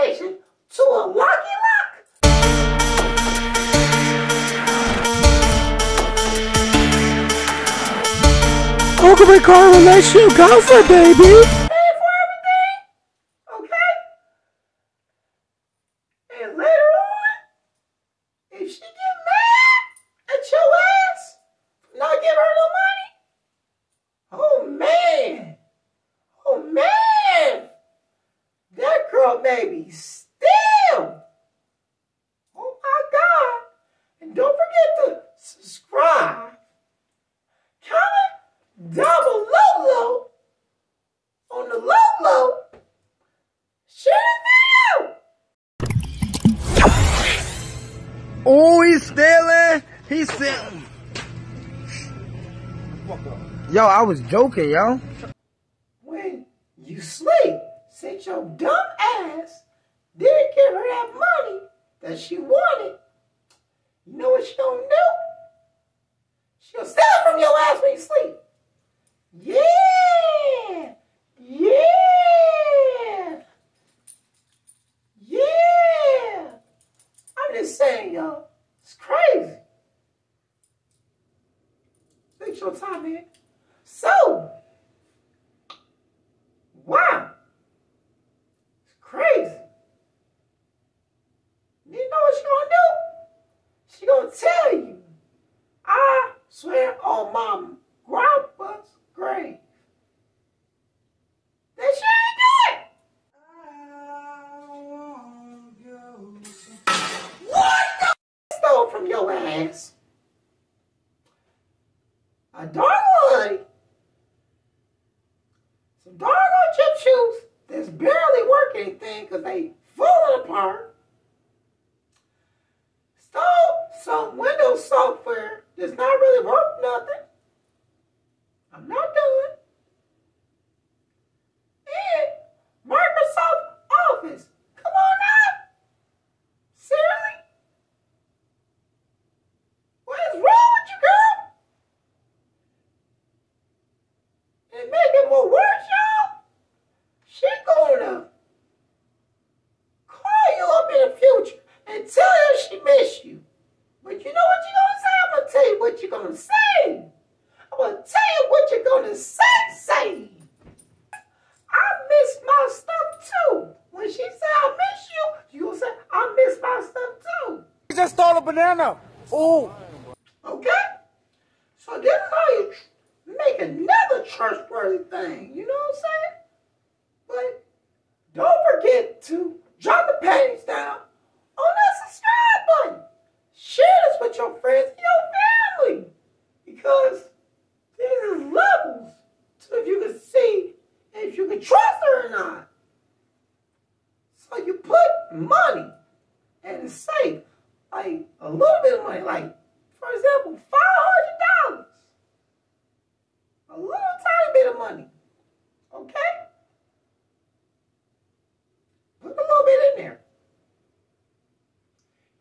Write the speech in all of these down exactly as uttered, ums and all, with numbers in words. station to a Lucky Lock. Welcome to Car Relationship Counselor, baby. Pay for everything, okay? And later on, if she get mad at your ass, not give her no money. Oh man, oh man, that girl, baby, still. Oh my God! And don't forget to subscribe. Double low low on the low low. Share the video. Oh, he's stealing. He's stealing. Yo, I was joking, yo. When you sleep, since your dumb ass didn't give her that money that she wanted, you know what she gonna do? She gonna steal it from your ass when you sleep. Yeah! Yeah! Yeah! I'm just saying, y'all. It's crazy. Thanks for your time, man. So, wow. It's crazy. You know what she gonna do? She gonna tell you. I swear on my grandpa's grave. That she ain't do it. What the stole from your ass? A dark hoodie, some dark old chip shoes that's barely worth anything because they falling apart. Stole some Windows software that's not really worth nothing. I'm not done. And Microsoft Office. Come on now. Seriously? What is wrong with you, girl? And make it more worse, y'all. She gonna call you up in the future and tell you she miss you. But you know what you gonna say? I'm gonna tell you what you're gonna say. I'm gonna tell you what you're gonna say, say. I miss my stuff too. When she said I miss you, you say I miss my stuff too. You just stole a banana. Ooh. Okay. So this is how you make another trustworthy thing. You know what I'm saying? But don't forget to drop the panties down on that subscribe button. Share this with your friends and your family because. These is levels to if you can see if you can trust her or not. So you put money and it's safe, like a little bit of money, like for example, five hundred dollars. A little tiny bit of money. Okay? Put a little bit in there.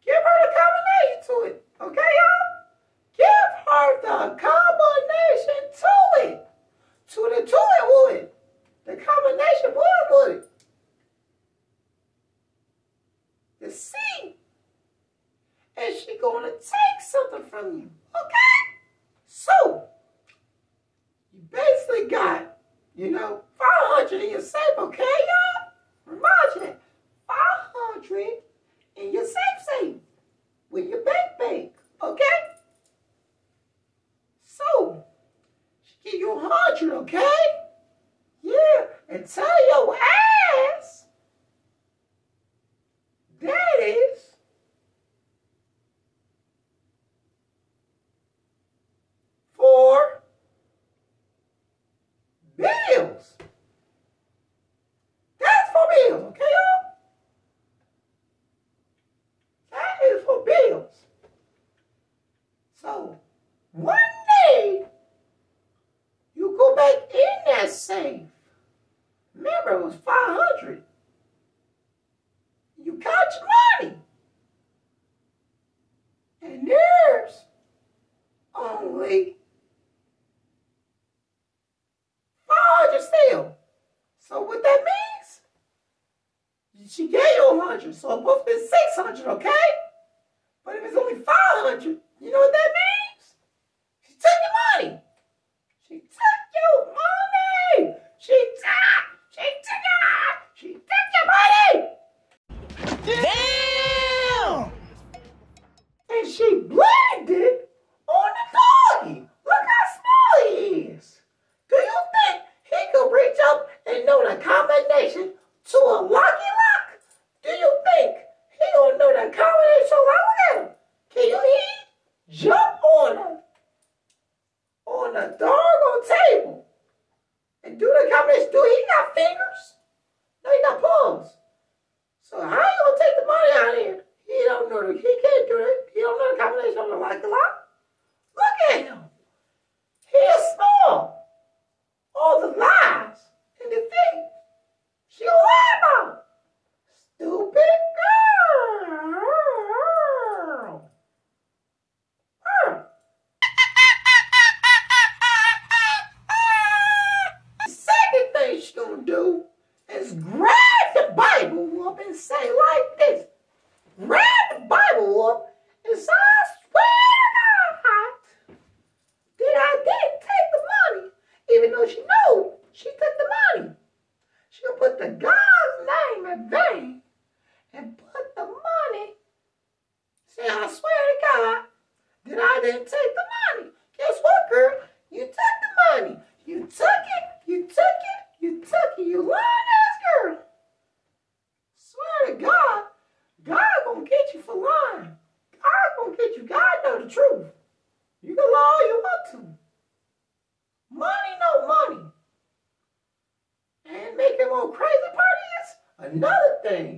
Give her the combination to it. Okay, y'all? Give her the combination to it. To the to it wood. The combination wood wood. The C. And she gonna take something from you. Okay? So you basically got, you know, five hundred in your safe, okay, y'all? Remind you that five hundred in your safe safe with your bank bank, okay? So, she give you a hundred, okay? Yeah, and tell your ass that is for bills. That's for bills, okay, y'all? That is for bills. So, one day, you go back in that safe. Remember, it was five hundred. You got your money. And there's only five hundred still. So what that means, she gave you five hundred, so a wolf is six hundred, okay? But if it's only five hundred, you know what that means? She took your money. She took your money. She took, she took your, she took your money. Damn! And she blinded on the doggy. Look how small he is. Do you think he could reach up and know the combination to a locky lock? Do you think he gonna know the combination? Look at him. Can you he jump on a on a doggone table and do the combination? Do he got fingers? No, he got palms. So how you gonna take the money out of here? He don't know. The, he can't do it. He don't know the combination on the locky lock. Look at him. He is small. All the lies and the thing. She lie about stupid girl. Her. The second thing she gonna do is grab the Bible up and say like this. Grab the Bible up and say, I swear to God that I didn't take the money, even though she knew she took the money. She'll put the God's name in vain and put the money. Say, I swear to God that I didn't take the money. Guess what, girl? You took the money. You took it. You took it. You took it. You lying ass girl. Swear to God, God gonna get you for lying. God gonna get you. God know the truth. You can lie all you want to. Money, no money. And make it more crazy part is another thing.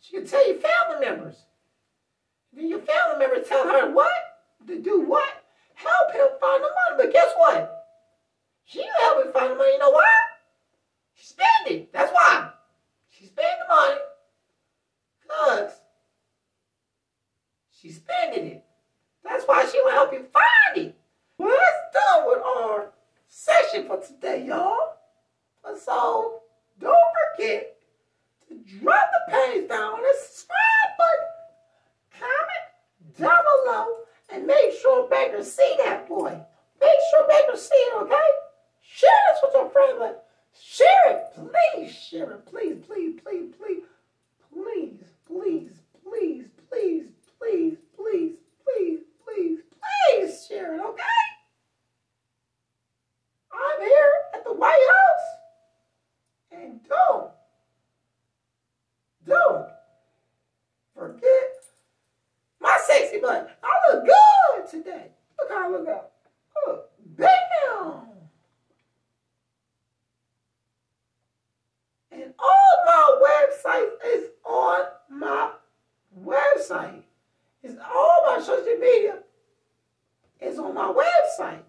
She can tell your family members. Then your family members tell her what? To do what? Help him find the money. But guess what? She didn't help him find the money. You know why? She spent it. That's why. She spent the money. Because she spending it. That's why she will help you find it. Well, that's done with our session for today, y'all. So, don't forget to drop the page down on the subscribe button, comment down below, and make sure Baker see that boy. Make sure Baker see it, okay? Share this with your friend, but share it, please, share it, please, please, please, please, please, please, please, please, please, please, please, please, please share it, okay? I'm here at the White House. And don't, don't forget my sexy butt. I look good today. Look how I look up. Look, bam! And all my website is on my website. It's all my social media is on my website.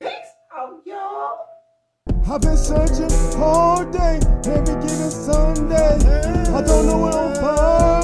Peace out, y'all. I've been searching all day, every given Sunday. I don't know where I'm from.